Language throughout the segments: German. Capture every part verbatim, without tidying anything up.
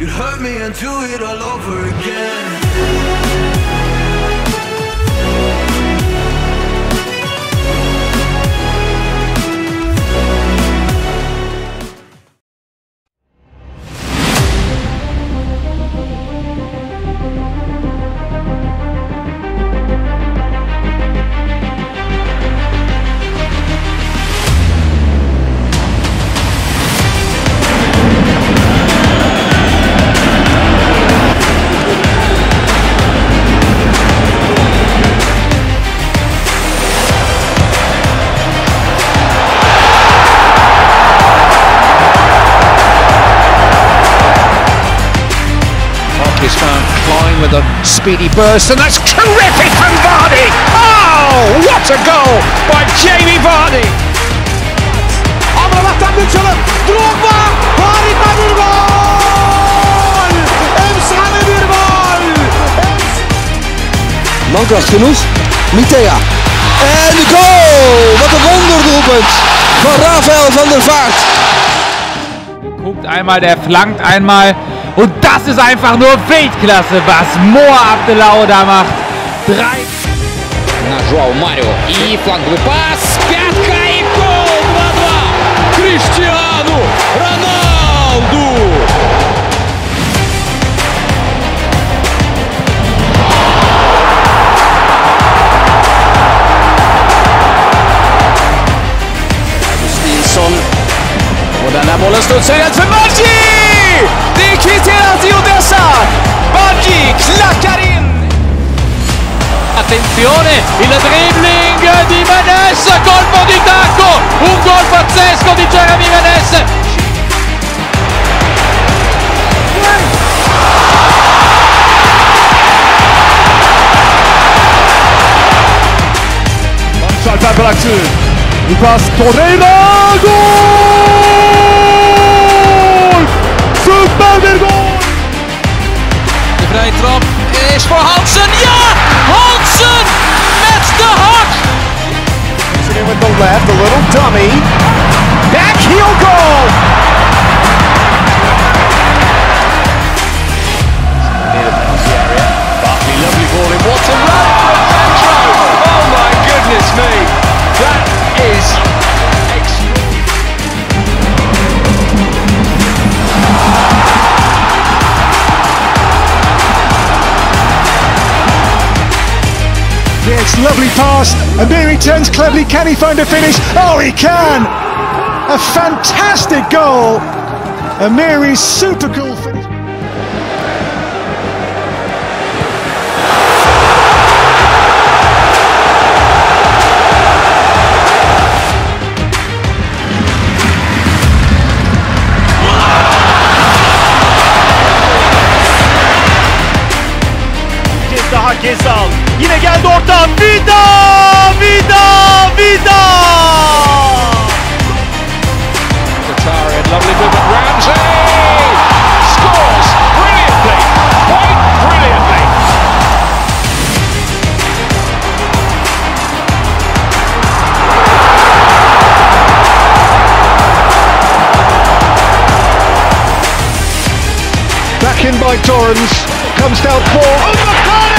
You'd hurt me and do it all over again. With a speedy burst, and that's terrific from Vardy! Oh, what a goal by Jamie Vardy! Mankas genoeg, Mitea. En de goal! Wat een wonderdoelpunt van Rafael van der Vaart. Guckt einmal, der flankt einmal. Und das ist einfach nur Weltklasse, was Moa Abdelau da macht. Drei. Na Joao Mario. И фланговый пас. Пятка и гол. два-два. Криштиану Роналду. Stinson. Och den här bollen studsar rätt för Maggi! Det är kvitterat i Odessa! Baggi klackar in! Attenzione, il dribbling di Menesse, colpo di tacco! Un gol pazzesco di Jeremy Menesse! Martial va på l'action! Il passe Torreira, gol! De vrije trap is voor Hansen. Ja! Hansen met de hak! Sitting with the left, a little dummy. Back heel goal! Near the penalty area. Barkley, lovely ball in. What a run from Sancho! Oh my goodness me! That is... It's lovely pass, and there he turns cleverly. Can he find a finish? Oh, he can! A fantastic goal! Amiri's super cool finish. Daha Gezal yine geldi orta. Vida, Vida, Vida. Tatarian, lovely movement. Ramsey scores brilliantly, quite brilliantly. Back in by Torrens, comes down for Umbertani.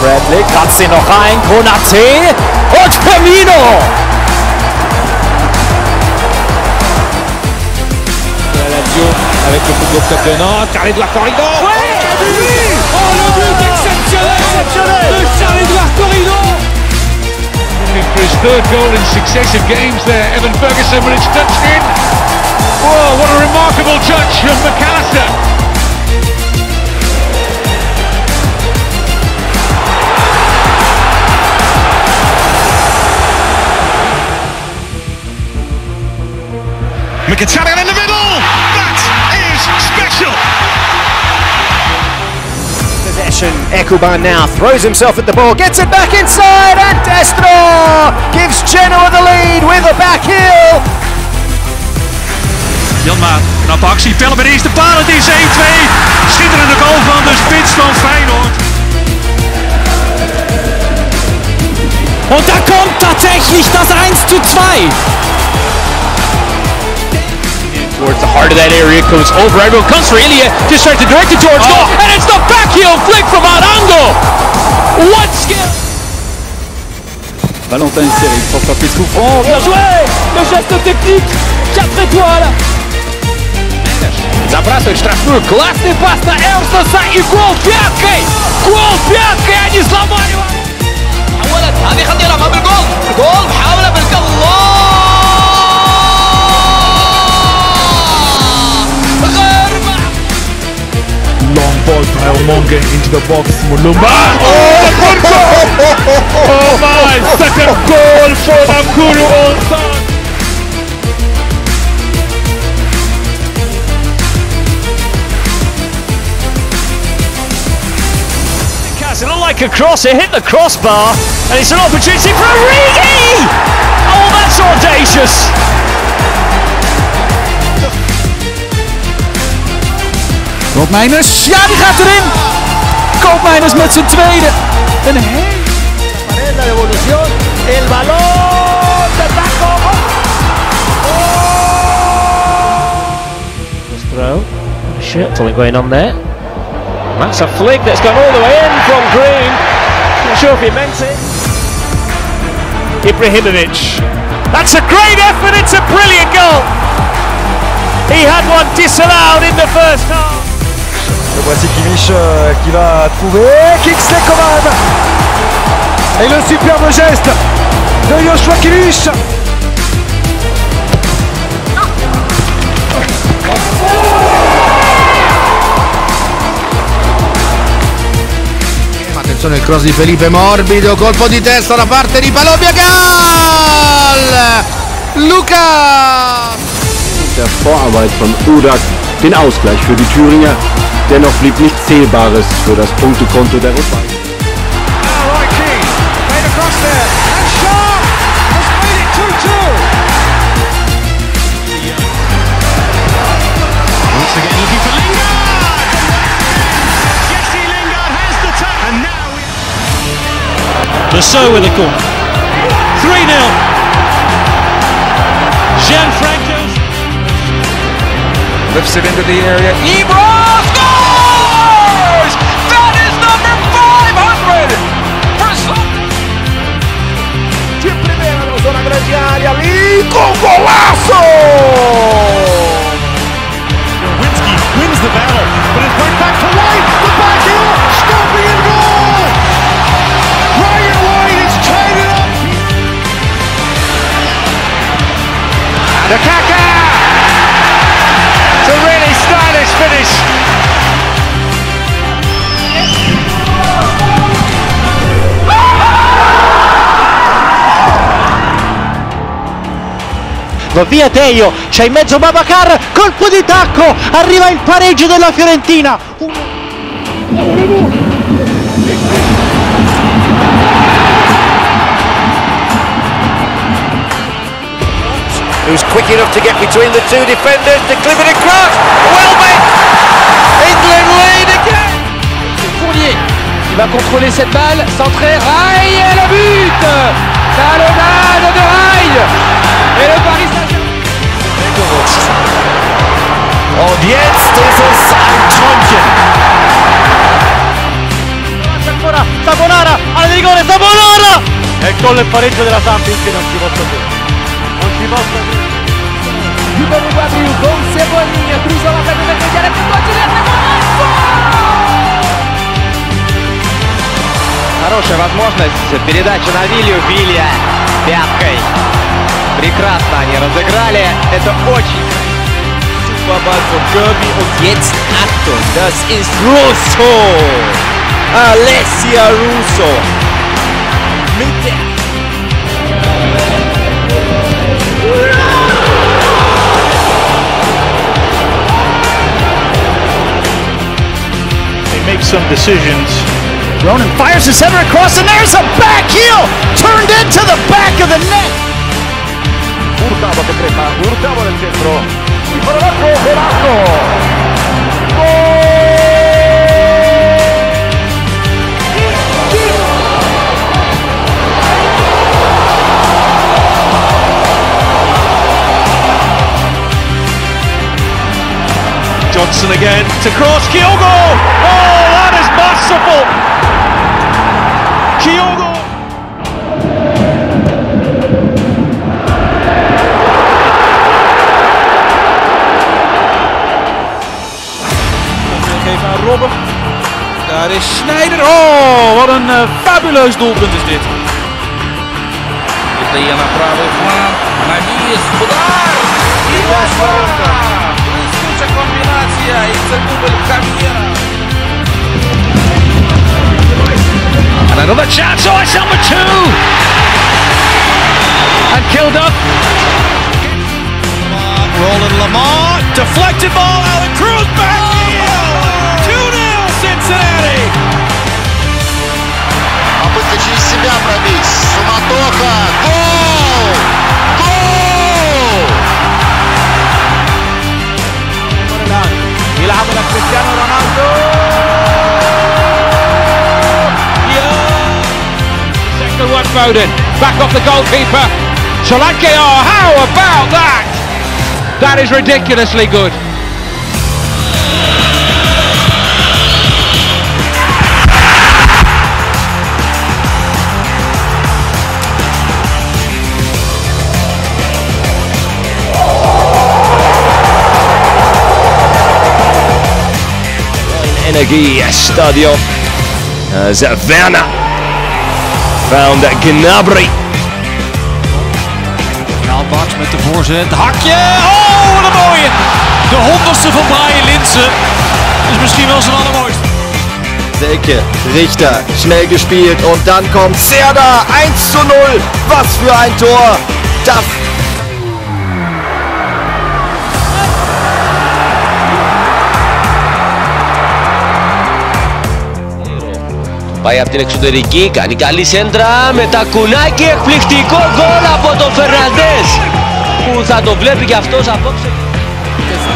Bradley kratzt ihn noch rein, Konate und Firmino! Avec le coup de l'octogone, Charles-Edouard Corrido! Ouais! Oui! Oh, le but exceptionnel! Exceptionnel! De Charles-Edouard Corrido! For his third goal in successive games there, Evan Ferguson, but it's touched in! Whoa, what a remarkable touch from McAllister! Mkhitaryan in the middle! That is special! Possession, Ekuban now throws himself at the ball, gets it back inside, and Destro gives Genoa the lead with a back heel! Janmaat, knappe actie, Pellerin is de paal, het is één-twee, schitterende goal! Jetzt von Feyenoord. Und da kommt tatsächlich das eins zu zwei. Towards the heart of that area, goes over, everyone comes for Ilya, just tries to direct it towards goal, and it's the back heel flick from Arango! What skill! Valentin Seri pour frapper souffrant, bien joué! Le geste technique, quatre étoiles! Забрасывает штрафную, классный пас на Элсоса и гол пяткой! Гол пяткой, они сломали его! أولا هذه خطيرة قبل جول، جول محاولة بالقبض، الله! Long ball to Elmonge into the box, Mulumba. Oh, Kunku! Oh my, second goal for Namkulu Olsan. It looked like a cross, it hit the crossbar, and it's an opportunity for Origi! Oh, that's audacious! Rob Meijners, ja die gaat erin! Koop Meijners met zijn tweede! Een heel... ...la devolución, el balón de Paco! Just throw, shit, something going on there. That's a flick that's gone all the way in from Green. Not sure if he meant it. Ibrahimovic. That's a great effort, it's a brilliant goal! He had one disallowed in the first half. Le voici Kimmich euh, qui va trouver Kingsley Coman. Et le superbe geste de Joshua Kimmich. Attenzione il cross di Felipe morbido, colpo di testa da parte di Palobia, gol! Luca! Der Vorarbeit von Udak den Ausgleich für die Thüringer. Dennoch blieb nichts Zählbares für das Punktekonto der Rückrunde. Lasso with a goal. three nil. Gianfranco. Lifts it into the area. Ibra scores! That is number five hundred for Slovan. De primeira, zona grande área ali, com golaço! Nowinski wins the battle, but it's right back to White. The back heel, stopping in goal! Ryan White is tied it up. Lukaku! It's a really stylish finish. Via Teio, c'è in mezzo Babacar, colpo di tacco, arriva il pareggio della Fiorentina. Who's quick enough to get between the two defenders, delivered across, Welbeck, England lead again. Fournier, il va contrôler cette balle, centré, Rail et le but, talonnade de Rail. Et le Paris Saint-Germain. Und jetzt ist es ein Träumchen. Sabonara, al rigore, Sabonara! E il gol e il pareggio della Sampi che non si possa dire. Non si possa dire. Ribery Babiu con Cebolinha, cruza la perde per tagliare più qua direttamente golasso! Хорошая возможность, передача на Вилью, Вилья пяткой. Прекрасно они разыграли, это очень Kirby. Und jetzt Achtung, das ist Russo! Alessia Russo! Mit der... They make some decisions. Ronan fires the center across and there's a back heel! Turned into the back of the net! Hurtado che crepa, Hurtado nel centro, il Polacco, Polacco! Gol! across, Kyogo! Oh, that is masterful! Kyogo! Even aan Robben. Daar is Sneijder. Oh, wat een uh, fabuleus doelpunt is dit. Dit is naar Bravo Vlaam. Naar wie is Kodaar? And another chance, oh, it's number two! And killed up. Roland Lamar, deflected ball, Alan Cruz back in! two nil Cincinnati! Попытка через себя пробить, суматоха, гол! Гол! يلعبها كريستيانو رونالدو second one Foden back off the goalkeeper Solanke oh how about that that is ridiculously good Energie Stadio as Werner found Gnabry. Knaalbaks met de voorzet, hakje, oh wat een mooie! De honderdste van Brian Linsen is misschien wel zijn allermooiste. Selke, Richter, schnell gespielt und dann kommt Serdar, eins zu null, was für ein Tor, das... Πάει από την εξωτερική, κάνει καλή σέντρα με τα κουνάκι, εκπληκτικό γκολ από τον Φερναντές που θα το βλέπει και αυτός απόψε.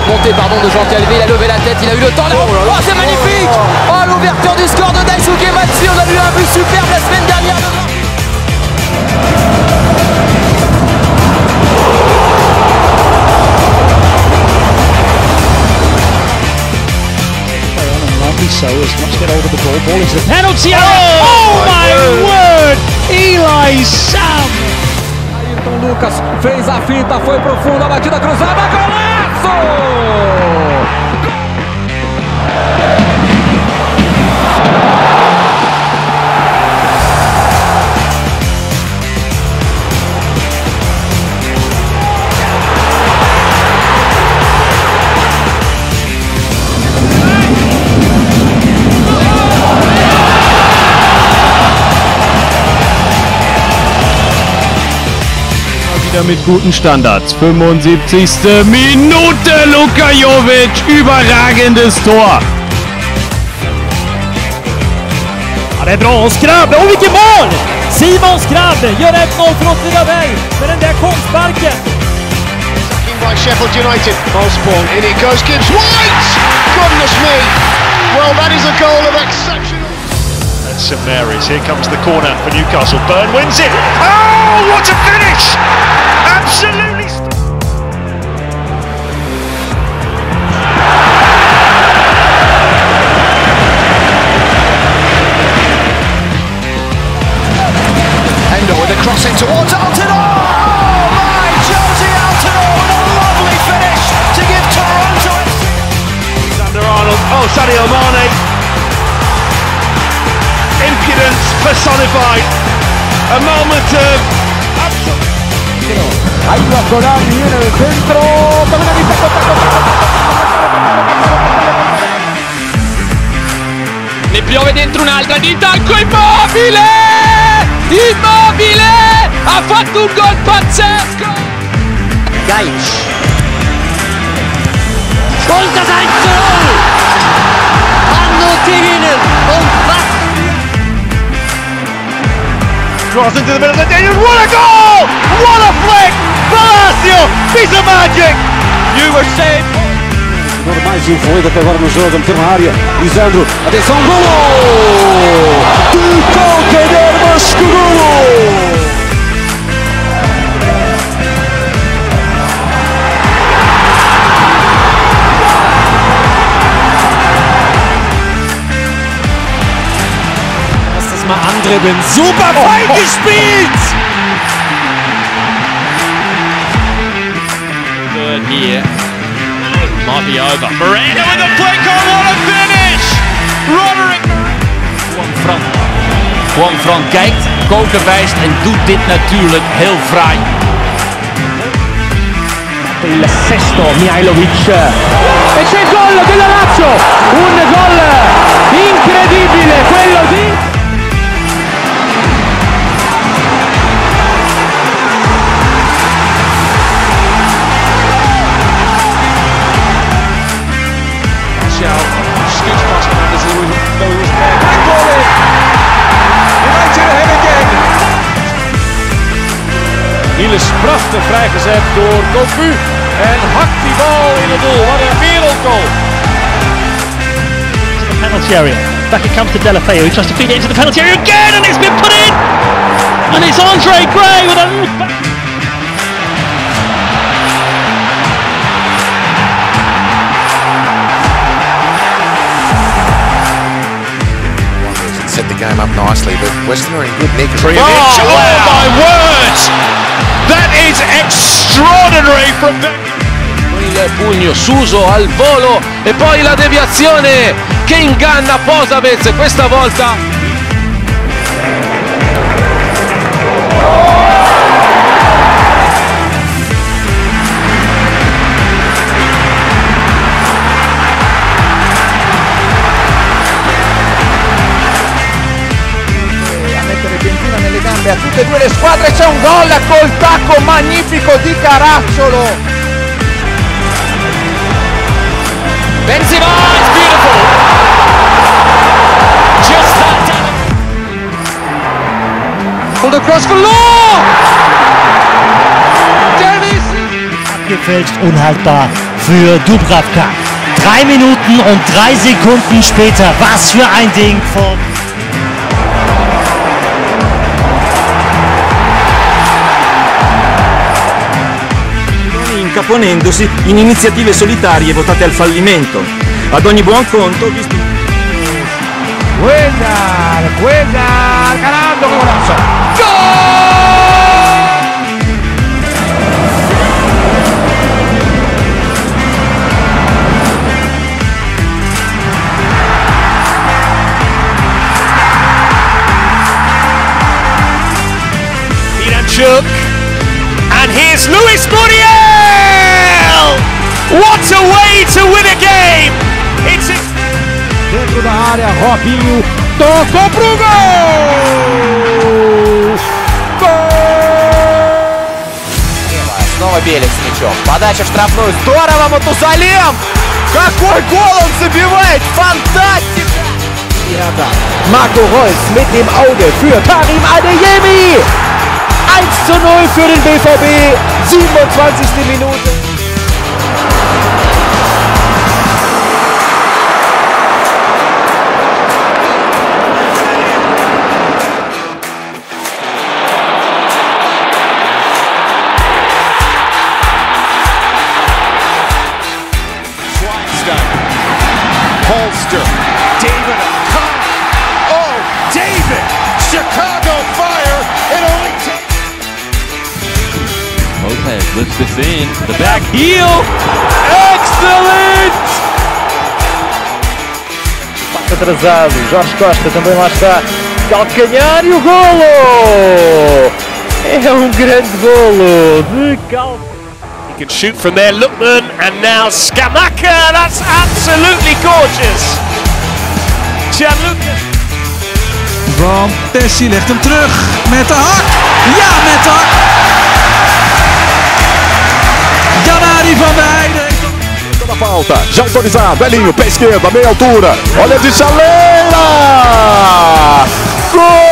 Montée pardon de Jean Calvé, il a levé la tête, il a eu le temps. Oh, c'est magnifique! Oh, l'ouverture du score de Daisuke Matsu, on a eu un but superbe la semaine dernière. So as much get over the ball, ball is the penalty area. Oh, oh my word! Eli Sam! Ayrton Lucas fez a finta, foi pro fundo, a batida cruzada, golaço! Mit guten Standards. fünfundsiebzigste Minute, Luka Jovic, überragendes Tor. Ja, det är bra och Skrabb, och vilket mål! Simon Skrabb gör ett noll från Åtvidaberg med den där konstparken. Sacking by Sheffield United. Osborne, in it goes Gibbs White! Goodness me! Well, that is a goal of exceptional... That's Saint Mary's. Here comes the corner for Newcastle. Byrne wins it. Oh, what a finish! Absolutely Hendo with a cross in towards Altidore! Oh my, Josie Altidore with a lovely finish to give Toronto F C! Alexander Arnold, oh Sadio Mane! Impudence personified! A moment of absolute... Ahí va Corral, viene del centro. Camina de tacco. Ne piove dentro un'altra di tacco Immobile! Immobile! Ha fatto un gol pazzesco! Gaic. Volta dentro! Hanno Tirinen! Un pass! Cross into the middle of the day, what a goal! What a flick! Palacio, piece of magic! You were saved! Agora mais um fluido até agora no jogo, meteu na área, Lisandro, atenção, golo! De qualquer mas que golo! einmal andribbeln. Super fein oh, oh. gespielt! Third here. Might be over. Moreno with a flick on, what a finish! Roderick! Juan Fran. Juan Fran kijkt, koken wijst en doet dit natuurlijk heel fraai. Il sesto Mihailovic. E c'è il gol della Lazio! Un gol incredibile, quello di... Prachtig vrijgezet door Cocu en hakt die bal in het doel. Wat een wereldgoal! To the penalty area. Back it comes to Delafeu. He tries to feed it into the penalty area again, and it's been put in. And it's Andre Gray with a. Set the game up nicely, but Western are in good nick. Oh, oh wow. My word! That is extraordinary from il pugno Suso al volo e poi la deviazione che inganna Posavec questa volta. A mettere pientina nelle gambe a tutte e due le squadre c'è un gol col tacco magnifico di Caracciolo. Benzema, it's beautiful. Just that down. Pulled across for Law. Davis. Abgefälscht, unhaltbar für Dubravka. Drei Minuten und drei Sekunden später. Was für ein Ding von... Ponendosi in iniziative solitarie votate al fallimento. Ad ogni buon conto visto Guedar, Guedar, Ronaldo con Corazzo. Gol! Iranchuk and here's Luis Muriel. What a way to win a game! It's dentro da área, Robinho tocou pro gol! Gol! Снова Белик с мячом. Подача в штрафную. Здорово, Матусалем! Какой гол он забивает! Фантастика! Marco Reus mit dem Auge für Karim Adeyemi. eins zu null für den B V B. siebenundzwanzigste Minute. Holster, David O'Connor, oh, David, Chicago Fire, it only takes... Lopez lifts this in, the back heel, excellent! Passo atrasado, Jorge Costa também lá está, calcanhar e o golo! É um grande golo de calcanhar. Can shoot from there, Lookman, and now Scamacca, that's absolutely gorgeous! Gianluca! Van Persie legt hem terug, met de hak! Ja, met de hak! Janari van Weijden! Na falta, já autorizado, Belinho, pé esquerdo, a meia altura, olha de chaleira! Gol!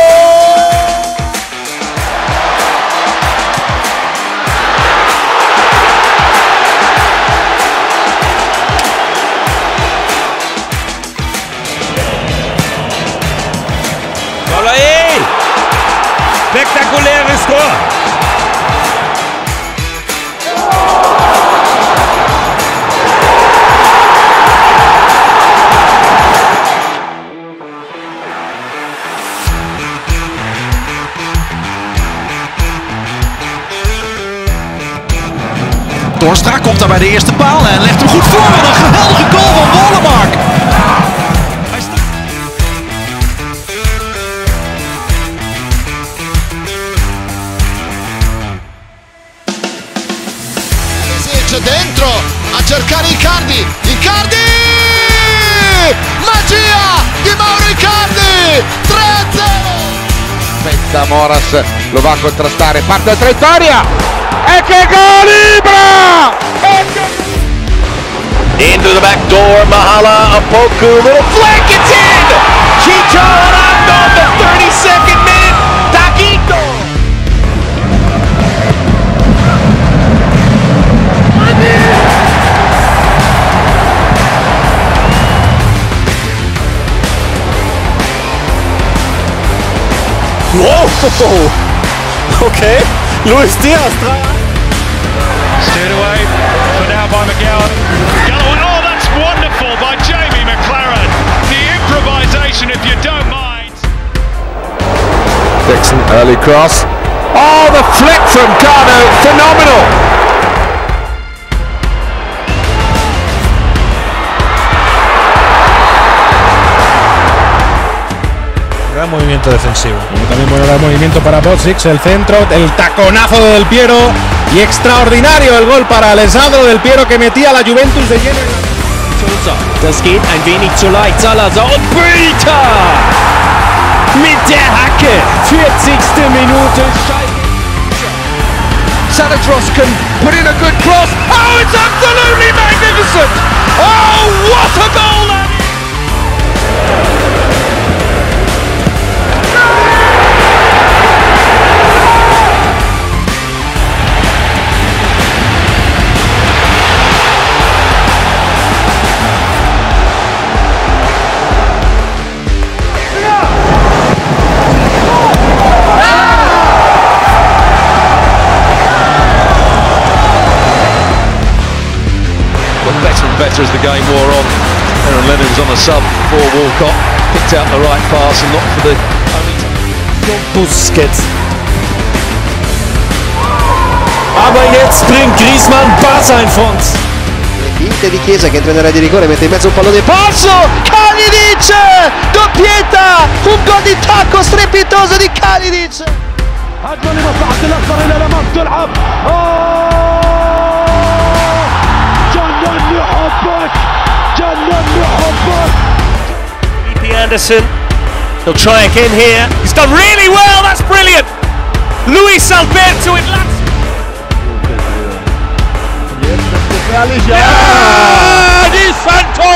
Spektakuläres Tor! Daar komt hij bij de eerste paal en legt hem goed voor. Wat een geweldige goal van Wollemark. C'è dentro a cercare Icardi. Icardi! Magia di Mauro Icardi! tre a zero. Pensa Moras, lo va a contrastare, parte la traiettoria. E che gol Ibra! Into the back door, Mahala, Opoku, little flick, it's in! Chicho Ronaldo on the thirty-second minute, Taquito! Whoa! Okay, Luis Diaz! Steered away, but now by McGowan. Oh, that's wonderful by Jamie McLaren. The improvisation, if you don't mind. Dixon, early cross. Oh, the flick from Garno, phenomenal. Gran movimiento defensivo. También bueno el movimiento para Bozic, el centro, el taconazo del Piero. Y extraordinario el gol para Alessandro Del Piero, que metía a la Juventus de lleno. Das geht ein wenig zu leicht. Salazar und Bülter mit der Hacke. vierzigste Minute. Salatros can put in a good cross. Oh, it's absolutely magnificent. Oh, what a goal that is. Better as the game wore on. Aaron Lennon was on a sub for Walcott, picked out the right pass and not for the only Busquets. Aber jetzt bringt Griezmann Barca in front. Inter di Chiesa che entra in area di rigore, mette in mezzo un pallone basso. Kalinic! Doppietta! Un gol di tacco strepitoso di Kalinic. أجمل مصعد الأخضر إلى الأمام تلعب. E P Anderson, he'll try again here. He's done really well, that's brilliant. Luis Alberto in last. Yeah, Di Santo!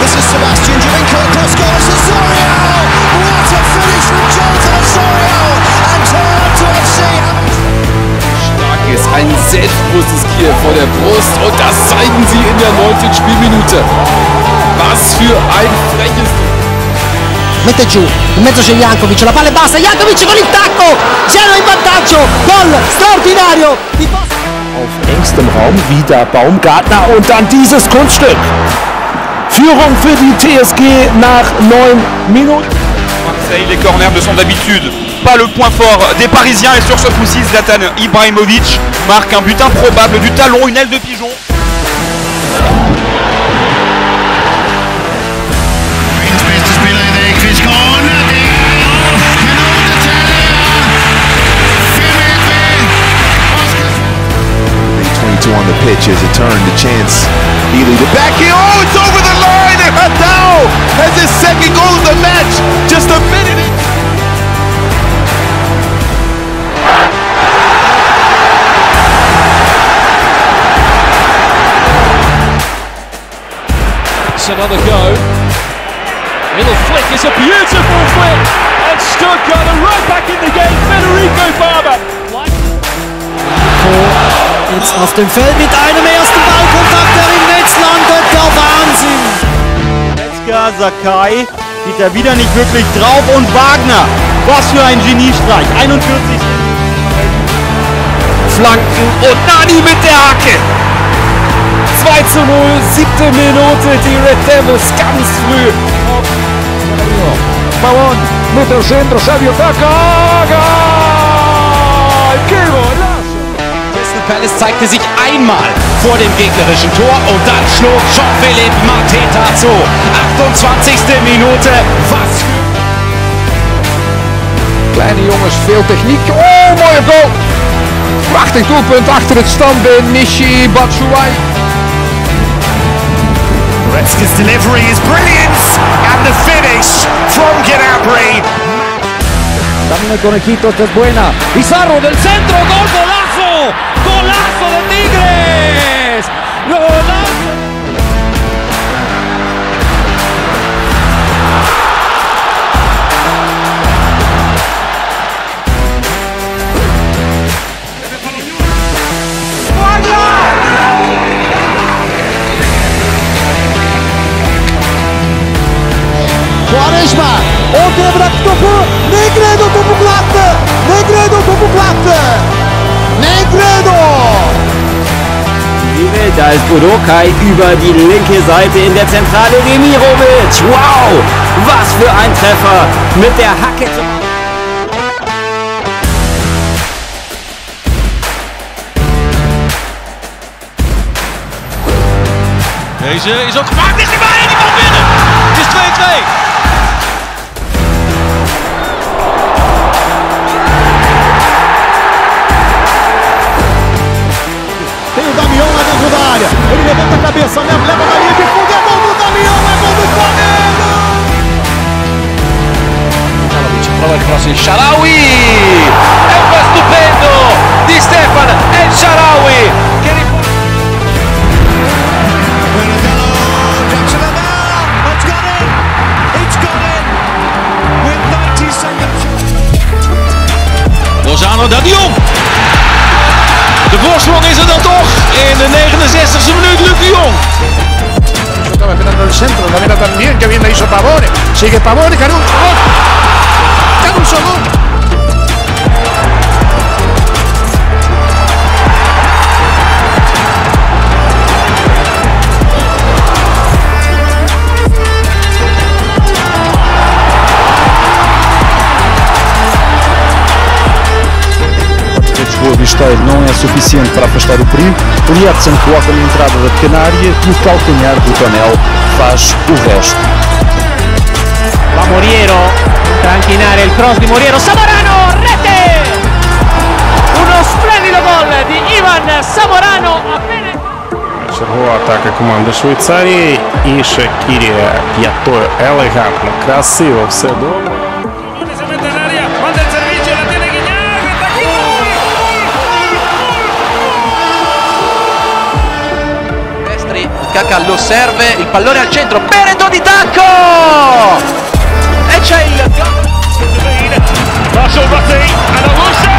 This is Sebastian Giovinco, cross goal, Cesario! What a finish from Jose Cesario! And Toronto F C haben... Stark ist ein selbstbewusstes Kiel vor der Brust und das zeigen sie in der neunten Spielminute. Was für ein freches... Mette giù, in mezzo c'è Jankovic, la palla è bassa, Jankovic con il tacco! Gelo in vantaggio, gol straordinario! Auf engstem Raum wieder Baumgartner und dann dieses Kunststück! Führung für die T S G nach neun Minuten. Marseille, les corners de son habitude, pas le point fort des Parisiens et sur ce coup-ci, Zlatan Ibrahimovic marque un but improbable du talon, une aile de pigeon. twenty-two on the pitch as a turn, the chance. Healy the back heel, oh, it's over the line, and Haddao has his second goal of the match, just a minute in. It's another go. Little flick is a beautiful flick, and Stuttgart are right back in the game. Federico Barber. Jetzt auf dem Feld mit einem ersten Ballkontakt, der im Netz landet, der Wahnsinn. Metzger, Sakai, geht er wieder nicht wirklich drauf und Wagner, was für ein Geniestreich, einundvierzig. Flanken und Nani mit der Hacke. zwei zu null, siebte Minute, die Red Devils ganz früh. Pavón, mete el centro, Xavi Otaca, gol! ¡Qué golazo! Crystal Palace zeigte sich einmal vor dem gegnerischen Tor und dann schlug Jean-Philippe Mateta zu. achtundzwanzigste Minute, was für... Kleine Jungs, viel Technik. Oh, mooie goal! Prachtig doelpunt achter het standbeen, Nishi Batshuayi. Goretzka's delivery is brilliant and the finish from Gnabry. Dame conejito, esta es buena. Pizarro del centro, gol, golazo, golazo de Tigres. Golazo. Quaresma, odebrak topu, Negredo topu kullandı, Negredo topu kullandı, Negredo! Da ist Budokai über die linke Seite in der Zentrale, Demirovic, wow, was für ein Treffer mit der Hacke! Deze is ook gemaakt, is die bal in die bal binnen! Het is twee twee! Cabeça, leva, leva na linha de fundo, é gol do Damião, é gol do Flamengo! Prova de cross, Shaarawy! É um passe estupendo de Stefan El Shaarawy! Que ele... Lozano, Damião! De voorsprong is er dan toch in de negenenzestigste minuut, Luc de Jong. Estaba esperando el centro, la mira también, que bien la hizo Pavone. Sigue Pavone, Caruso. Caruso gol. O avisteiro não é suficiente para afastar o perigo, o Edson coloca na entrada da pequena área e o calcanhar do Tonel faz o resto. Va Moriero, tranquillar o cross de Moriero, Zamorano, rete! Uno splendido gol de Ivan Zamorano, apenas... Чергова атака команди Швейцарії і Шакірія п'ятою елегантно, красиво, все добре. Kaká lo serve, il pallone al centro, Benedetto di tacco! E c'è il gol! Marshall Rutte and Alonso! Wow!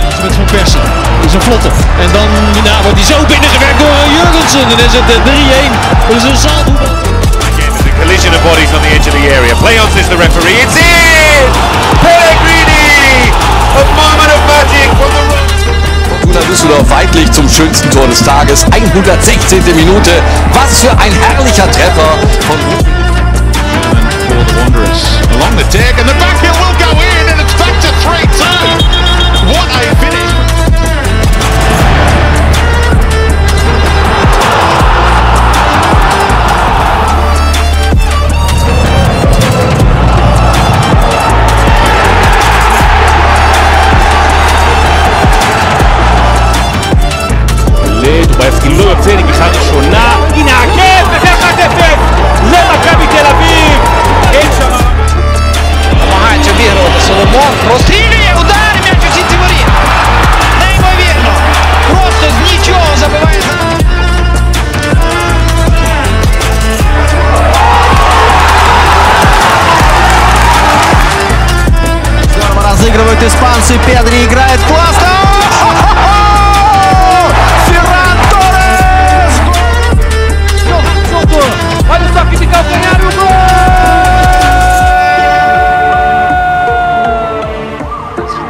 Met Van Persie, is een vlotte. En dan daarna wordt hij zo binnengewerkt door Jurgensen. En dan zit het drie één. Dat is een saldo. The collision of bodies on the edge of the area. Playoffs is the referee. It's in! Pellegrini of Marmara Magic from the right. Fortuna Düsseldorf weitlich zum schönsten Tor des Tages, hundertsechzehnte Minute. Was für ein herrlicher Treffer von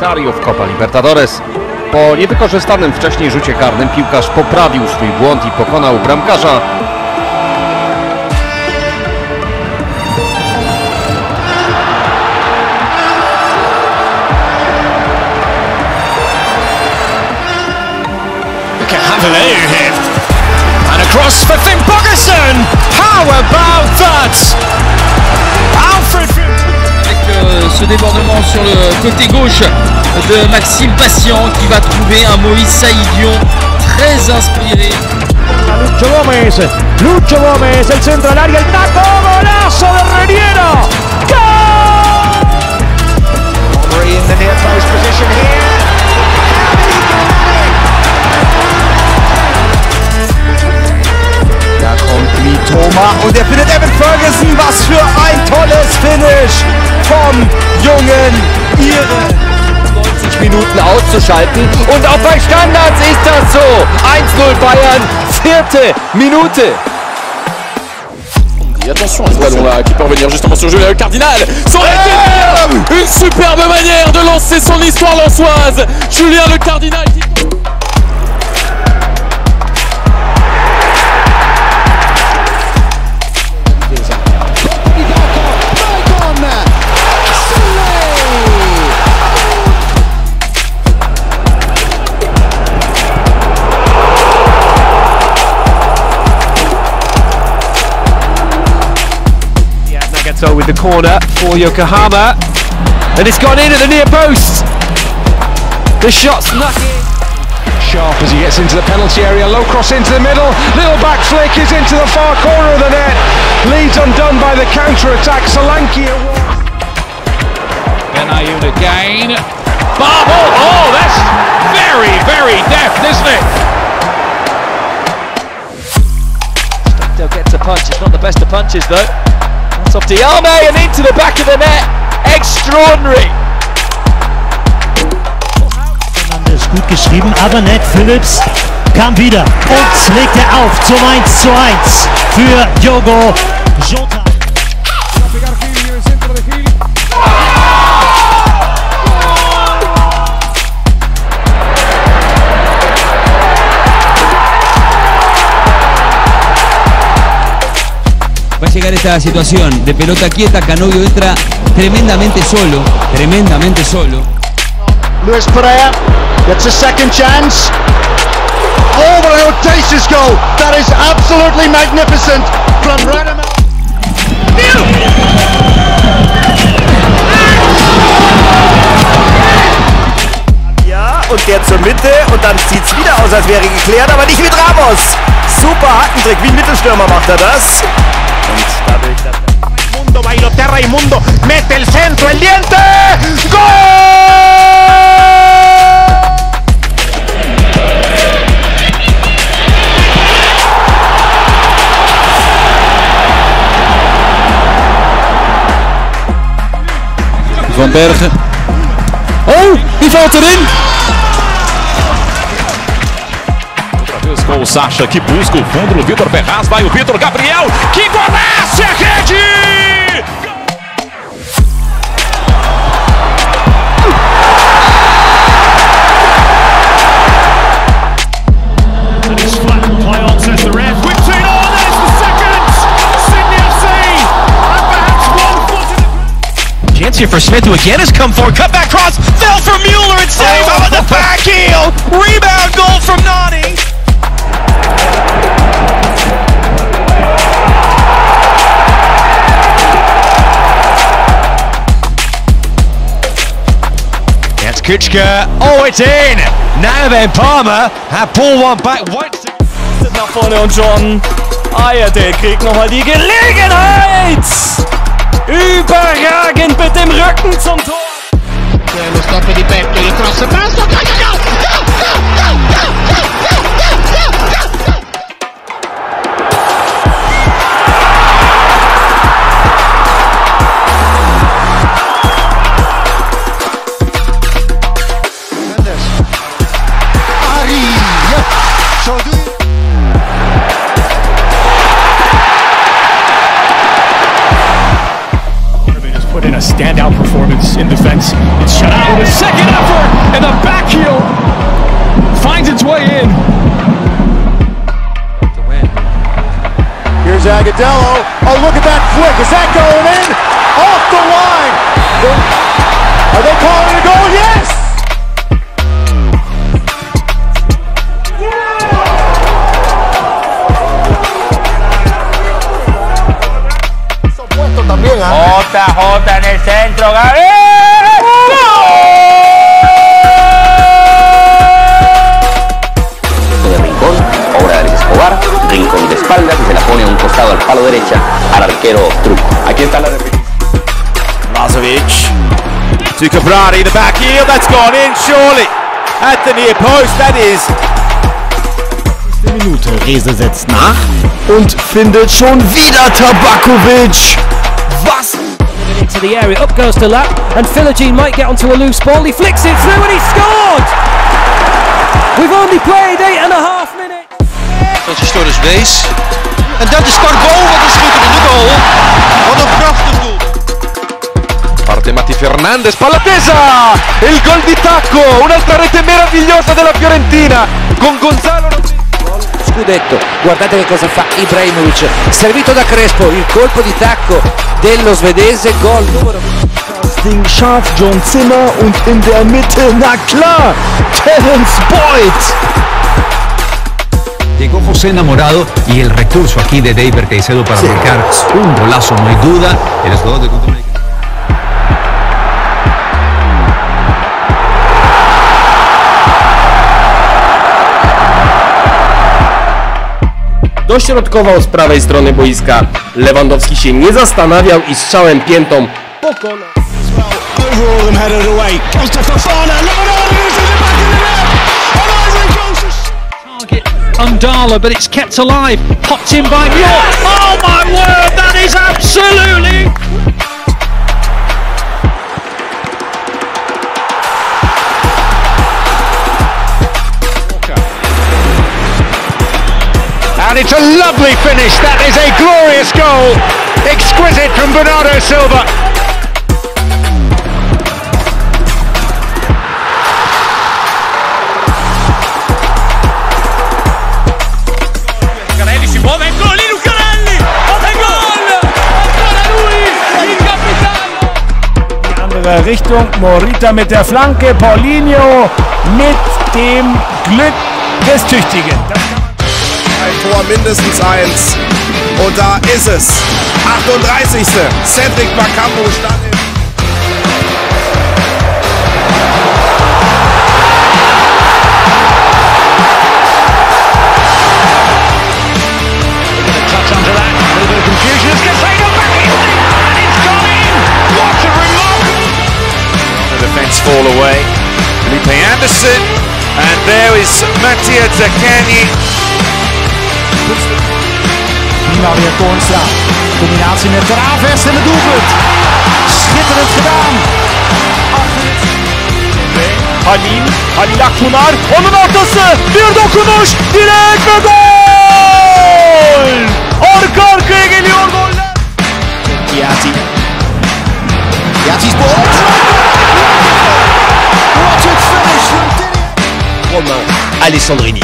Dariów Copa Libertadores. Po niewykorzystanym wcześniej rzucie karnym piłkarz poprawił swój błąd i pokonał bramkarza. Cavaleiro here, and a cross for Finn Bogason. How about that? Alfred. Avec ce débordement sur le côté gauche de Maxime Patient qui va trouver un Moïse Saïdion très inspiré. Lucho Gómez, Lucho Gómez, el centro al área, el taco, golazo de Reniero. Goal! Aubrey in the near post position here. Und der findet Evan Ferguson, was für ein tolles Finish vom jungen Iren. neunzig Minuten auszuschalten und auch bei Standards ist das so. eins null Bayern, vierte Minute. Et attention à ce ballon-là qui peut revenir justement sur le jeu, le Cardinal. Son récupère, une superbe manière de lancer son histoire lensoise. Julien le Cardinal qui... So with the corner for Yokohama, and it's gone in at the near post. The shot's lucky. Sharp as he gets into the penalty area, low cross into the middle, little back flick is into the far corner of the net. Leeds undone by the counter-attack, Solanke. Benayoun again. Barbol, oh that's very, very deft, isn't it? Still gets a punch, it's not the best of punches though. Off Diame and into the back of the net. Extraordinary. Fernandes gut geschrieben, aber Ned Phillips kam wieder und legte auf zum eins zu eins für Diogo Jota. Va a llegar esta situación de pelota quieta, Canovio entra tremendamente solo, tremendamente solo. Luis Pereira gets a second chance. Oh, what an audacious goal! That is absolutely magnificent from Renneman. Ja, und der zur Mitte und dann sieht's wieder aus, als wäre geklärt, aber nicht mit Ramos. Super Hackentrick, wie ein Mittelstürmer macht er das. Mundo, bailotea Raimundo, mete el centro, el diente, gol! Van Bergen. Oh, die valt erin! Com o Sacha que busca o fundo do Vitor Ferraz, vai o Vitor Gabriel, que golaço, a rede! Chance here for Smith, who again has come forward, cut back cross, fell for Mueller and saved oh. on the back heel, rebound goal from Nani. Kuchka, oh it's in! Now then Palmer, hat Paul one back, White... ...nach vorne und John Ayadel kriegt nochmal die Gelegenheit! Überragend mit dem Rücken zum Tor! Stand out. performance in defense. It's shut out with a second effort, and the back heel finds its way in. Here's Agudelo. Oh, look at that flick. Is that going in? Off the line. Are they calling a goal? Yes! J J en el centro, Gabriel. ¡Gol! De Rincón, obra de Alex Escobar, Rincón de espaldas y se la pone a un costado al palo derecha al arquero Truco. Aquí está la repetición. Lazovic to Cabrari, the back heel, that's gone in surely at the near post, that is. Minute, Reze setzt nach und findet schon wieder Tabakovic. Was? Into the area, up goes to Lap, and Philogene might get onto a loose ball, he flicks it through and he scored! We've only played eight and a half minutes! Dat is Torres-Wees, en dat is Carbo, wat een schitterende goal! Wat een prachtig doel! Parte Matti Fernandez, palla tesa! Il gol di Tacco, un'altra rete meravigliosa della Fiorentina, con Gonzalo Rodriguez. Scudetto, guardate che cosa fa Ibrahimovic, servito da Crespo, il colpo di tacco dello svedese, gol numero das Ding scharf, John Zimmer und in der Mitte, na klar, Terence Boyd. Llegó José Enamorado y el recurso aquí de David Caicedo para marcar un golazo, no hay duda, el jugador de Cotonou. Dośrodkował z prawej strony boiska. Lewandowski się nie zastanawiał i strzałem piętą pokonał. Undala, but it's kept alive. Popped in by Muir. Oh my word, that is absolutely. And it's a lovely finish, that is a glorious goal, exquisite from Bernardo Silva. Lucarelli si muove, eccoli Lucarelli, e gol, ancora lui, il capitano. Die andere Richtung, Morita mit der Flanke, Paulinho mit dem Glück des Tüchtigen. Ein Tor, mindestens eins. Und da ist es. achtunddreißigste Cedric Bakambu stand im. Touch under that. A little bit of confusion. It's Casado back in. And it's gone in. What a remarkable. The defense fall away. Felipe Anderson. And there is Mattia Zaccagni. Prima weer Toornstra, combinatie met Graves en het doelpunt. Schitterend gedaan. Halil, Halil Akpınar, onun ortası, bir dokunuş, direkt ve gol! Arka arkaya geliyor goller. Yati. Yati's ball. What a finish from Tiri. Romain Alessandrini.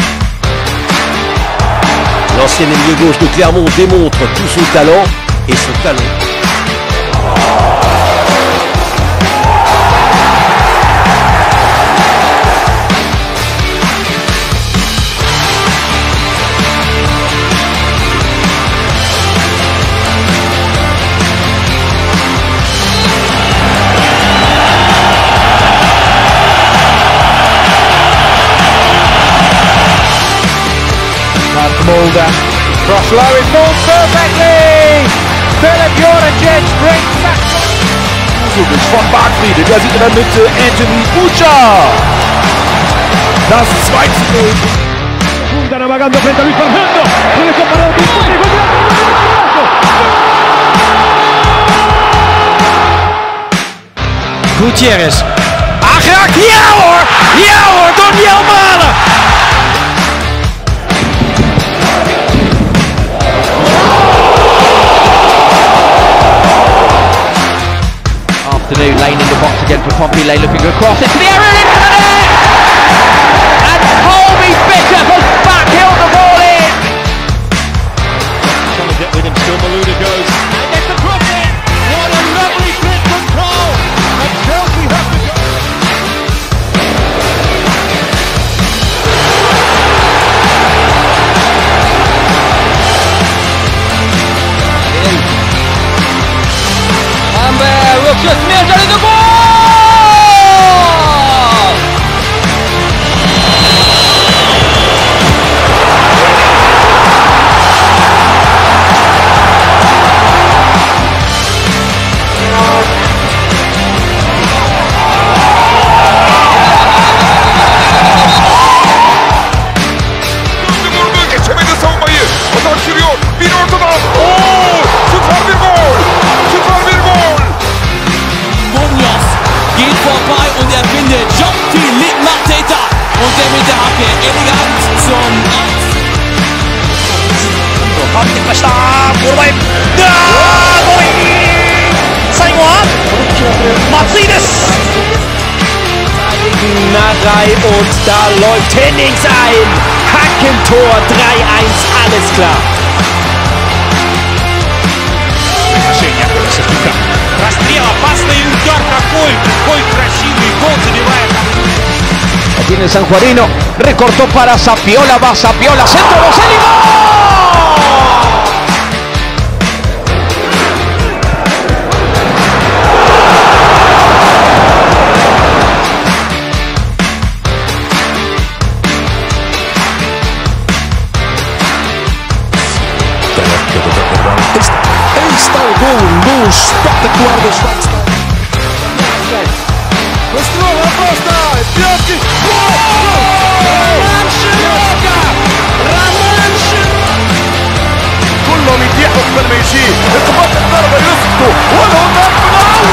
L'ancien milieu gauche de Clermont démontre tout son talent et son talent. Mulder, cross low, it falls perfectly! Filip Juricic brings back... ...von Barkley, da sieht man mit Anthony Pucha! Das zweite... ...Punta navagando frente a Luis Fernando! ...puede comparar el disco, ¡gol, gol, gol! Gutierrez... ...aangeraakt, ja hoor! Ja hoor, door Miel Malen! to do. Lane in the box again for Pompile, looking across into the area, into the net! And Colby Bishop has back-heeled the ball in! Trying to get with him, still Malouda goes, and gets the cross in! What a lovely bit from Cole! And Chelsea have to go! Just measured in the ball! Tremendous home by you! Atak sürüyor! Bir ortadan! Ooo! Süper bir gol! Süper bir gol! Geht vorbei und er findet Jopti Litmateta und der mit der Hacke elegant zum eins. Kommt die Pasta, Burbaim. Da, Burbaim. Saiwan. Matsides. Nagai und da läuft Hennings ein. Hackentor drei eins, alles klar. Решение Красовика. Расстрел опасный удар какой, какой красивый гол забивает. Tiene San Juarino, recortó para Zapiola, va Zapiola, centro, Boselli, спектакулярный штанг. Быстрого просто! Пятки! Роман Широка! Роман Широка! Кулом и дьявол в Бельмейси! Это вот удар по Юсуфу! Он удар по Аллаху!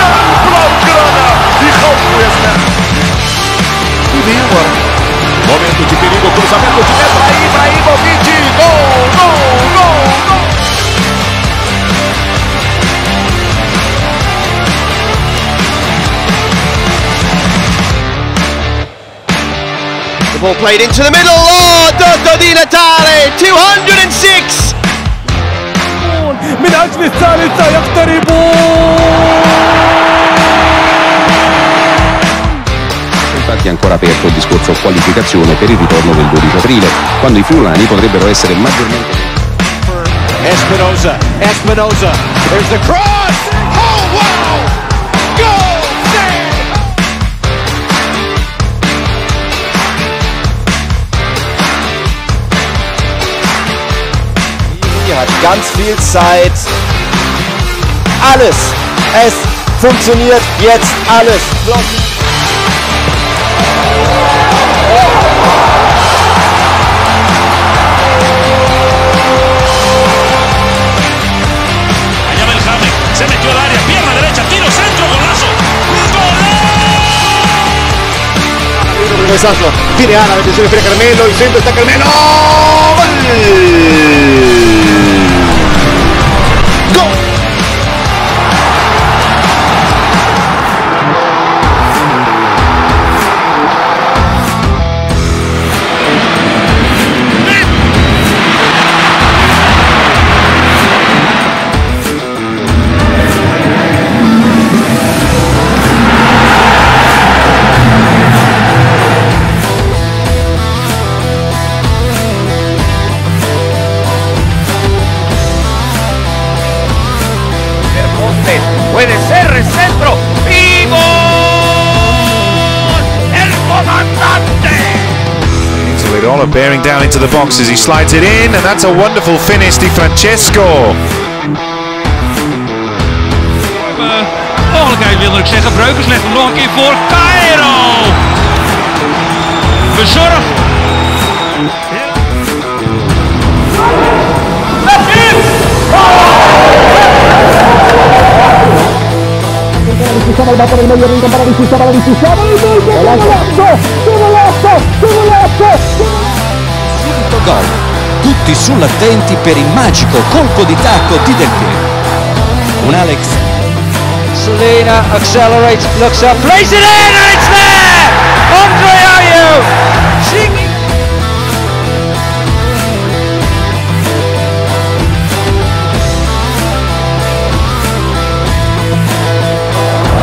Нам Блауграна! И Халку Ясна! И Вимор! Моменту теперь его крузовенку Тимета! Ибрахимовичи! Гол! Гол! Гол! Гол! Ball played into the middle, oh, Dotto Di Natale, two hundred six! من أجل الثالثة يقتربون! Infatti è ancora aperto il discorso qualificazione per il ritorno del dodici aprile, quando i friulani potrebbero essere maggiormente... Espinosa, Espinosa, there's the cross! Oh wow! Goal! Hat ganz viel Zeit, alles, es funktioniert jetzt alles. Desastre. Tiene Ana, la atención espera Carmelo, y centro está Carmelo. ¡Gol! ¡Gol! Puede ser el centro y gol. El comandante. Iguodala bearing down into the box as he slides it in, and that's a wonderful finish, Di Francesco. Mogelijkheid wilde ik zeggen. Breukers legt hem nog een keer voor. Cairo. Verzorgd. Disfusaba el vato del medio rinco para disfusaba, la disfusaba y gol, gol, golazo, golazo, golazo. Subito gol, tutti sull'attenti per il magico colpo di tacco di Del Piero. Un Alex Selena accelerates, looks up, plays it in, and it's there! Andre Ayew! Singing!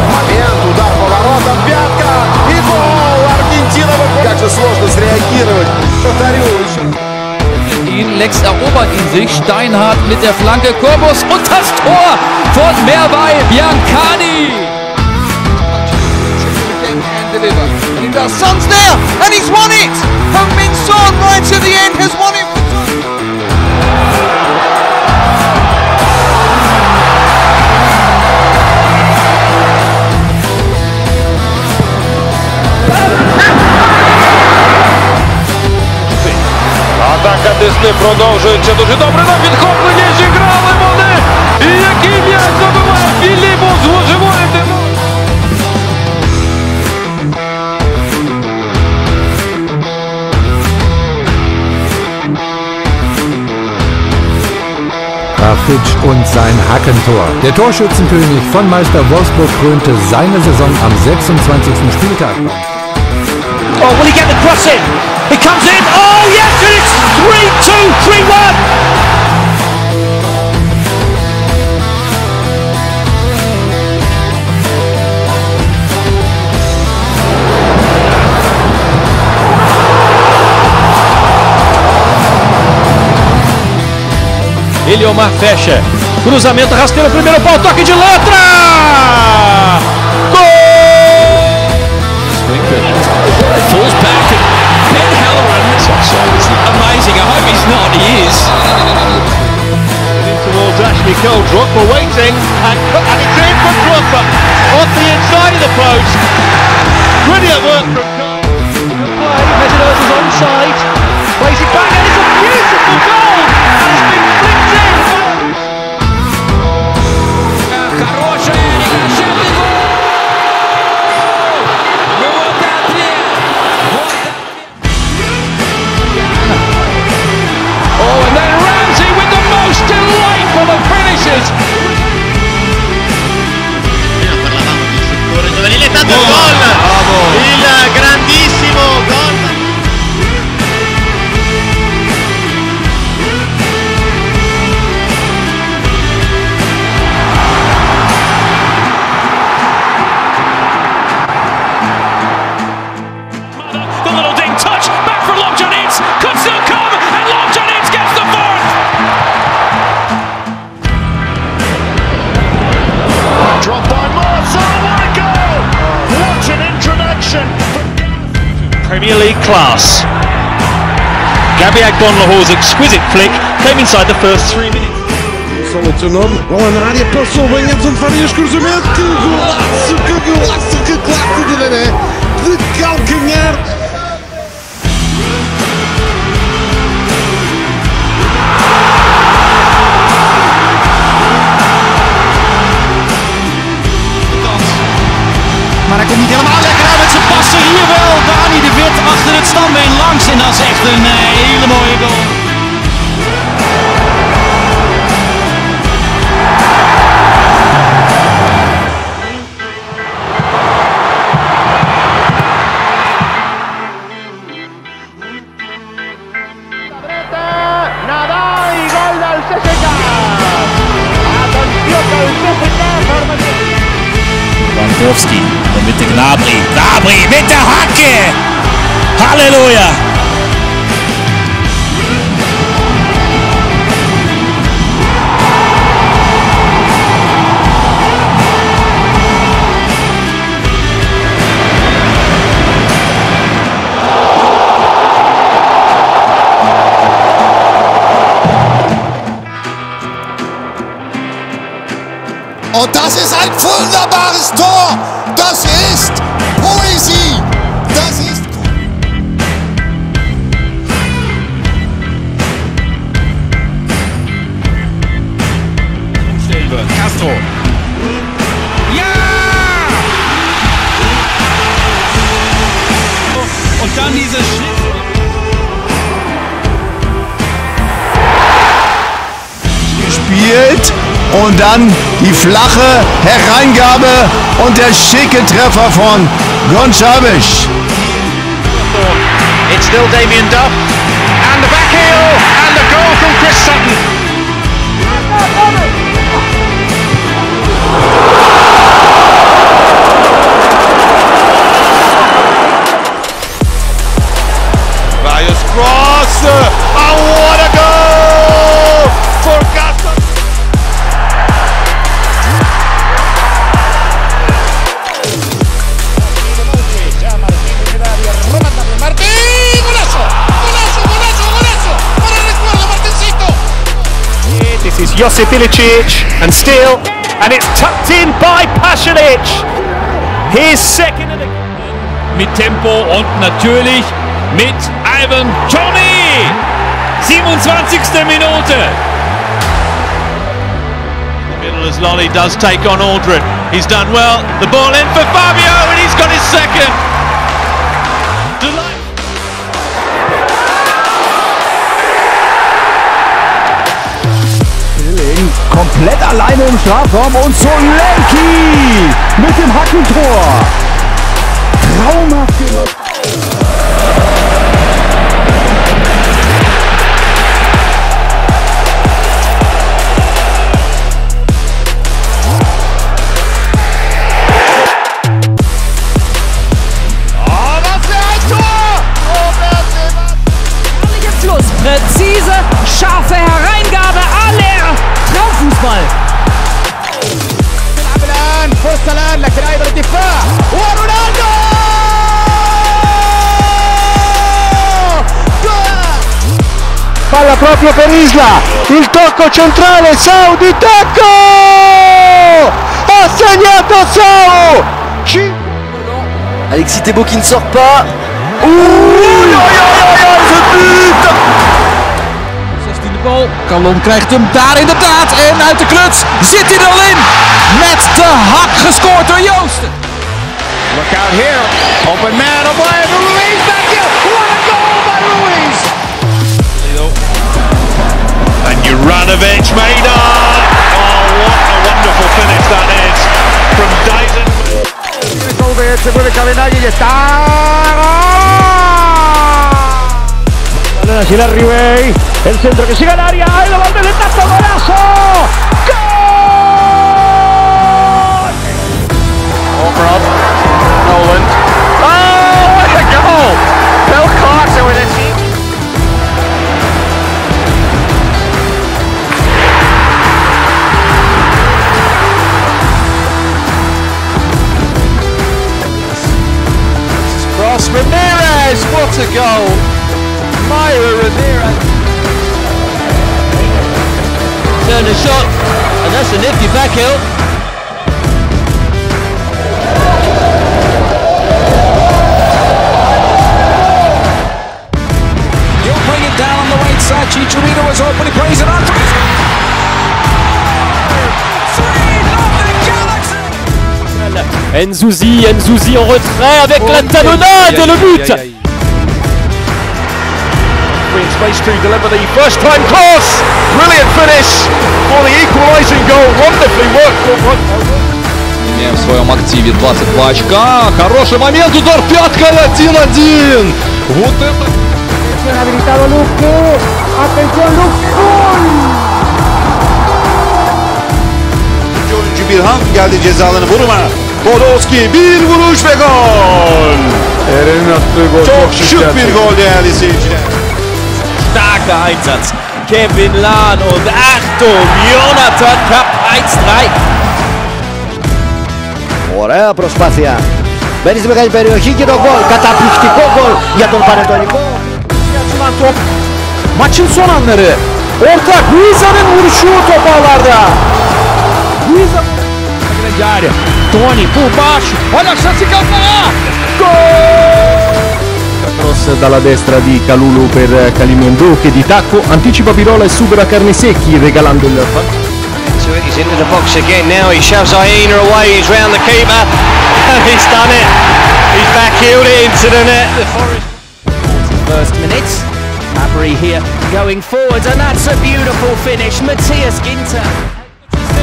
Момент, удар по воротам, пятка, и гол! Аргентина выходит! Как же сложно среагировать! Повторю! Ihn, Lex erobert ihn sich, Steinhardt mit der Flanke, Korbus und das Tor von Mervay Biancani. He does. Son's there and he's won it. Heung-min Son right to the end has won it. Десни продовжується дуже добре на підхопленні, зіграли вони, і який м'яч забиває Філіпов з вожевої демо. Rafic und sein Hackentor. Der Torschützenkönig von Meister Wolfsburg krönte seine Saison am sechsundzwanzigsten Spieltag. Oh, will he get the cross in? It comes in, oh yes, and it's three two, three one! Eliomar fecha, cruzamento rasteiro, primeiro pau, toque de letra! Gol! Amazing, I hope he's not, he is. Towards Ashley Cole, Drogba waiting, and, and it's in from Drogba, off the inside of the post. Brilliant work from Cole. Mesut is onside, plays it back, and it's a beautiful goal, and it's been flicked in. Premier League class. Gabiak Bonlahour's exquisite flick came inside the first three minutes. Bola na área, passou bem Edson Farias, cruzamento, que golaço, que golaço, que classe de Mané, de calcanhar. Maar hij komt niet helemaal lekker uit met zijn passen, hier wel, Dani de Wit achter het standbeen langs en dat is echt een hele mooie goal. Lewandowski, dann mit der Gnabry, Gnabry mit der Hacke! Halleluja! Und das ist ein wunderbares Tor! Das ist Poesie! Das ist... Castro! Ja! Und dann diese Sch... gespielt! Und dann die flache Hereingabe und der schicke Treffer von Gonçalves. It's still Damien Duff and the back heel and the goal from Chris Sutton. Reyes cross. Oh, what a goal for Gaston. This is Josip Ilicic and Steele, and it's tucked in by Pasalic. His second of the game. Mit Tempo und natürlich mit Ivan Toney. siebenundzwanzigste Minute. The middle as Lolly does take on Aldrin. He's done well. The ball in for Fabio, and he's got his second. Delight. Komplett alleine im Strafraum und Solanki mit dem Hackentor. Traumhaft gemacht. Oh, was für ein Tor! Oh, wer ist Fluss, präzise, scharfe Hereingabe, alle! Fußball. Ronaldo! Palla proprio per Isla, il tocco centrale, Saudi tacco! Ha segnato Sau! Alexis Thébault qui ne sort pas. Kalon krijgt hem daar inderdaad en uit de kluts zit hij er al in. Met de hak gescoord door Joosten. Look out here, open man, Oblaya Ruiz back here, what a goal by Ruiz. And Juranovic made up. Oh, what a wonderful finish that is from Dyson. It's over here, se mueve Cabenaghi, y está. Nacional Ribey, el centro que sigue al área, ahí lo va a tener tanto golazo. ¡Gol! Obrov, Nolan. Oh, what a goal! Bill Clarkson with it. Cross Ramirez, what a goal! Myra Rivera. Turn the shot, and that's a nifty back heel. He'll bring it down on the right side. Chicharito is open, he plays it on three. Nzouzi, Nzouzi en retrait avec oh, la talonnade et le but. Aïe, aïe. In space to deliver the first time cross, brilliant finish for the equalising goal, wonderfully worked. Имеем в своем активе двадцать два очка, хороший момент, удар пяткой, один-один. Вот это. Dördüncü bir ham geldi cezalarını vurma. Podolski bir vuruş ve gol. Eren'in attığı gol çok şık bir gol değerli seyirciler. Starker Einsatz, Kevin Lahn und Achtung, Jonathan Kapp eins drei. Ωραία προσπάθεια. Μπαίνει στη μεγάλη περιοχή και το γκολ. Καταπληκτικό γκολ για τον Πανετολικό. Kaçılan top. Maçın son anları. Orta Guiza'nın vuruşu topu ağlarda. Guiza. Grande área. Tony por baixo. Olha a chance de Calcanhar. Gol! Cross dalla destra di Kalulu per Kalimundou che di tacco anticipa Pirola e supera Carnesecchi regalando il fan. So he's into the box again now, he shoves Aina away, he's round the keeper, he's done it, he's back-heeled it into the net. The first minutes, Fabry here going forwards and that's a beautiful finish, Matthias Ginter.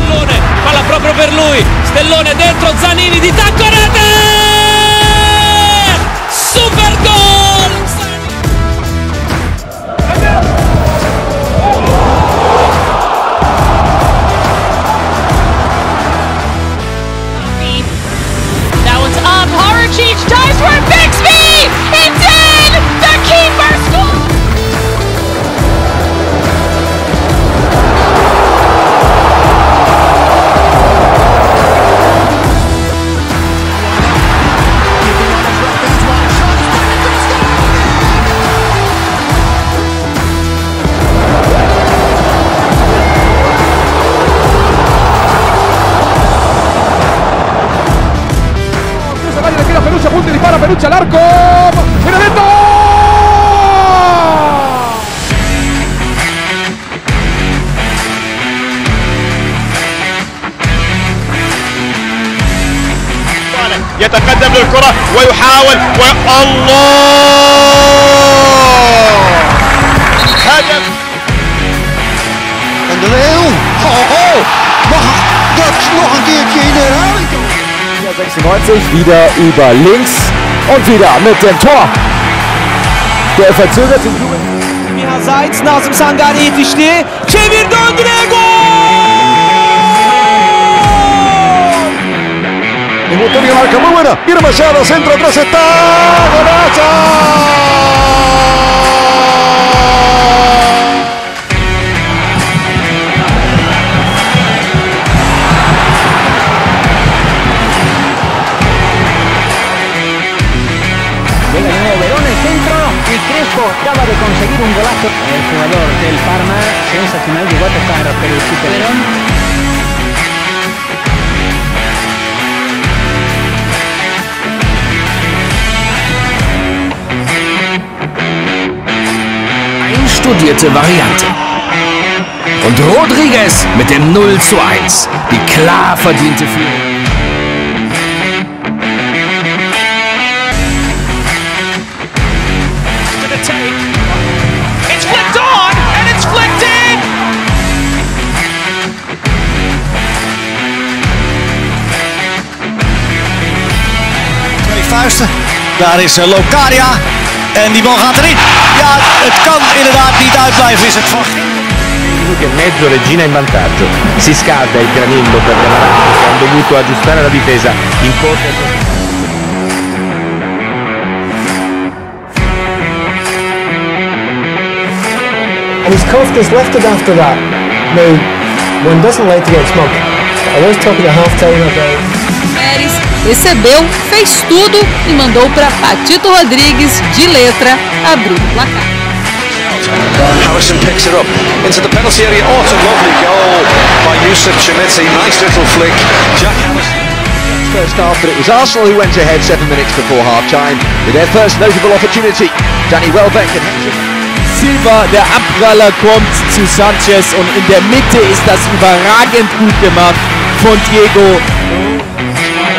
Stellone, palla proprio per lui, Stellone dentro, Zanini di tacco, rete! Super gol! That one's up, Horicic dives for Bixby! It's in! The keeper scores! Punto y dispara Peruccia al arco. ¡Mira dentro! يتقدم للكرة ويحاول والله هدف Andreu. Oh, das machen die Kinder. sechsundneunzig wieder über links und wieder mit dem Tor. Der verzögert sich. Mihaseits, Nazım Sangare yetişti. Çevirdi Andrei, gol! El botón de marca muy buena. Viene Machado, centro atrás está. ¡Golazo! Acaba de conseguir un golazo. El jugador del Parma, sensacional, llegó a tocar, pero el superón. Einstudierte Variante. Und Rodriguez mit dem null zu eins. Die klar verdiente Führung. Daar is Locadia en die bal gaat erin. Ja, het kan inderdaad niet uitblijven, is het van. Mezzo Regina in vantaggio. Si scalda il granillo per l'Amaranto che hanno dovuto aggiustare la difesa in corte. And he's coughed his left it after that. Now, one doesn't like to get smoked. I was talking at half time about. Recebeu, fez tudo e mandou para Patito Rodrigues, de letra, abrir o placar. Harrison picks it up into the penalty area. Oh, it's a lovely goal by Yusuf Chemiti. Nice little flick. Jack first half, but it was Arsenal who went ahead seven minutes before half-time with their first notable opportunity. Danny Welbeck and Silva, der Abpraller kommt zu Sanchez und in der Mitte ist das überragend gut gemacht von Diego.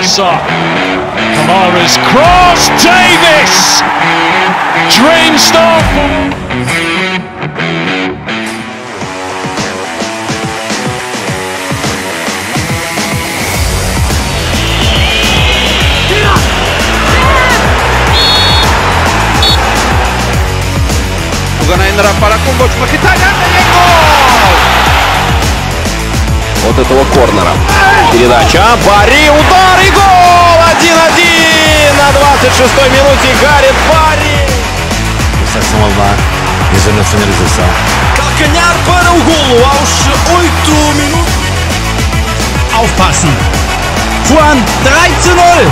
Kamara's cross, Davis! Dream stop! Ganará para com gol de Mkhitaryan, gol! Вот этого корнера. Передача, Барри, удар и гол! один один на двадцать шестой минуте Гаррет Барри. Calcanhar para o golo aos oito minutos. Aufpassen. Juan, drei zu null.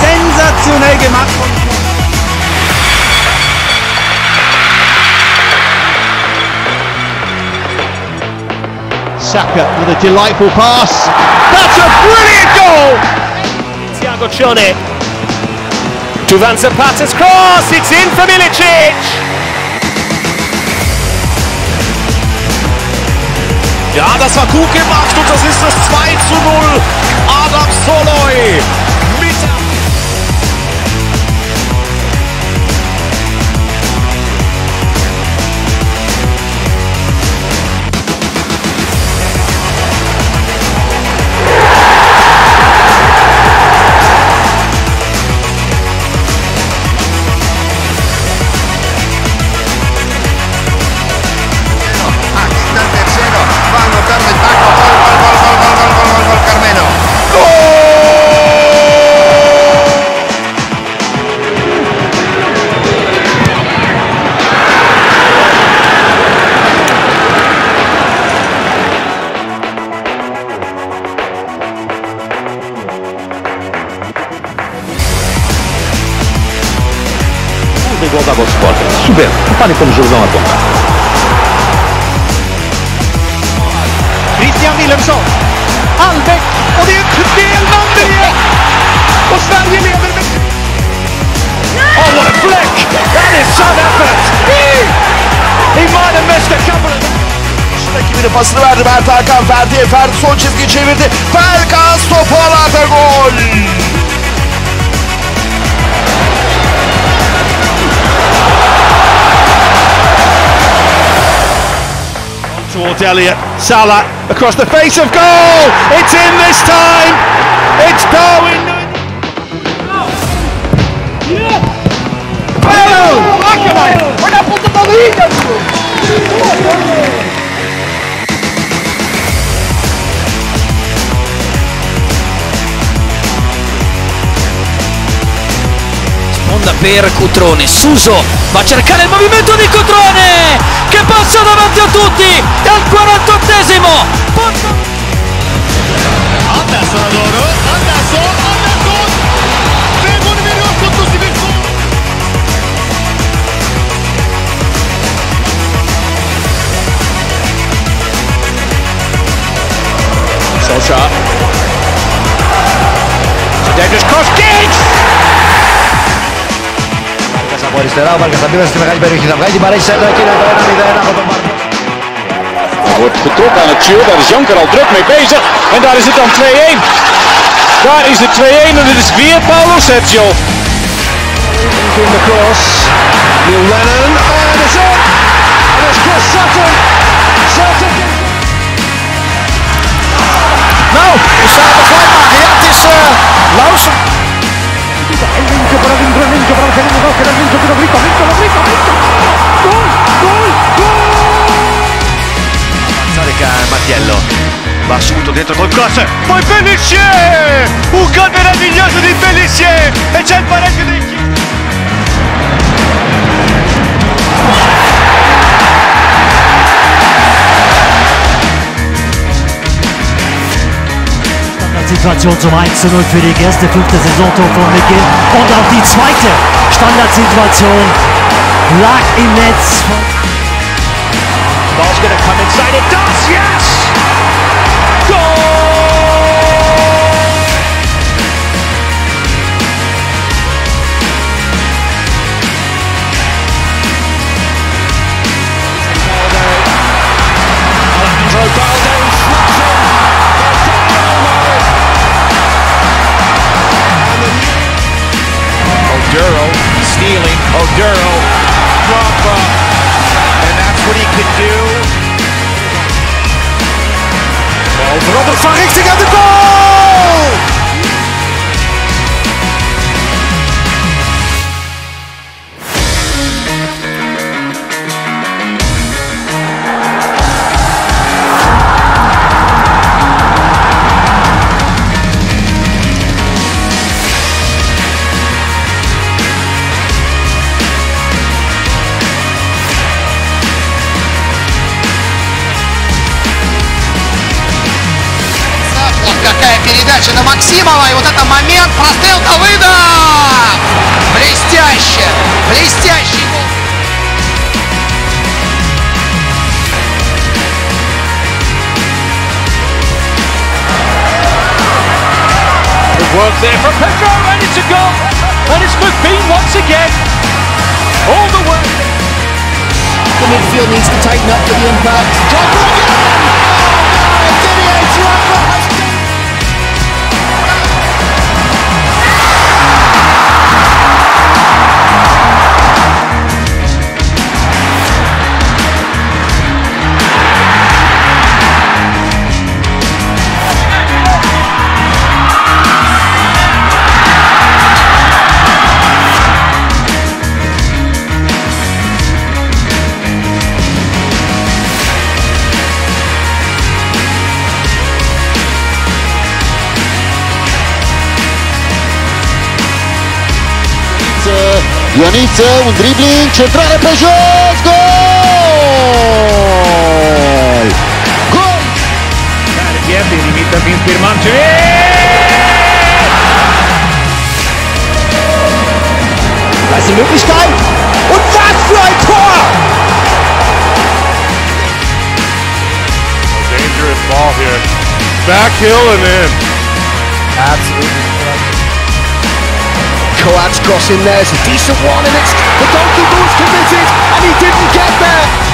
Sensationell gemacht. Saka with a delightful pass. That's a brilliant goal! Thiago Cione. Duvan Zapata's cross, it's in for Milicic! Ja, das war gut gemacht und das ist das zwei zu null. Adam Soloy mit. igual da vosso Sporting. Soberbo. Reparem como o Jordão aponta. Christian Wilhelmsson. Albeck. Och det är ett felvänder igen. Och Sverige lever med... Oh, what a flick! That is some effort! He might have missed a couple of... Rakibine pasını verdi Mert Hakan Ferdi'ye. Ferdi son çizgiyi çevirdi. Pelkas toparladı gol! Towards Elliott, Salah across the face of goal. It's in this time. It's Darwin. Yeah. Boom! Acabou. Foi na ponta da linha. Sponda per Cutrone. Suso va a cercare il movimento di Cutrone che passa davanti a tutti. Al quarantottesimo Porto... Anderson'a doğru, Anderson, Anderson ve golü veriyor Porto Sivirspor. Solskjaer to dangerous cross, Giggs! Βάρκας από αριστερά, ο Βάρκας θα πήρε στη μεγάλη περιοχή, θα βγάλει την παρέχει σε έντρα και είναι ένα μηδέν από τον Βάρκα. Wordt getrokken aan het shield, daar is Jonker al druk mee bezig. En daar is het dan twee één. Daar is de twee één en het is weer Paolo Sergio. In de cross, Neil Lennon, en dat is op. En dat is Chris Sutton. Sutton. Nou, we staan de gelijk maken. Ja, het is uh, Lausen. Linker, linker, linker, linker, linker, linker, linker, linker, linker, goal, goal, goal. Mattiello va subito dentro col cross, poi Pellissier, un gol meraviglioso di Pellissier e c'è il pareggio dei Chiesa. Standardsituation zum eins zu null für die erste fünfte Saisontor von Mikkel und auch die zweite Standardsituation lag im Netz. Ball's gonna come inside, it does, yes! Goal! Alejandro Balde snaps in! Oduro stealing, Oduro drop up, and that's what he could do. Robert van Rijkswijk gaat de goal! Передача на Максимова, и вот это момент, прострел Давыда! Блестяще! Блестящий гол! Good work there from Pedro, and it's a goal! And it's McBean once again! All the way! The midfield needs to tighten up for the impact. John Morgan! Ioniță, un dribbling, centrare pe jos, gol! Gol! Care pierde, limită prin Firman și... Da ist die Möglichkeit! ball here. Back heel and in. Absolutely. Coates crossing there. It's a decent one and it's the goalkeeper was committed and he didn't get there.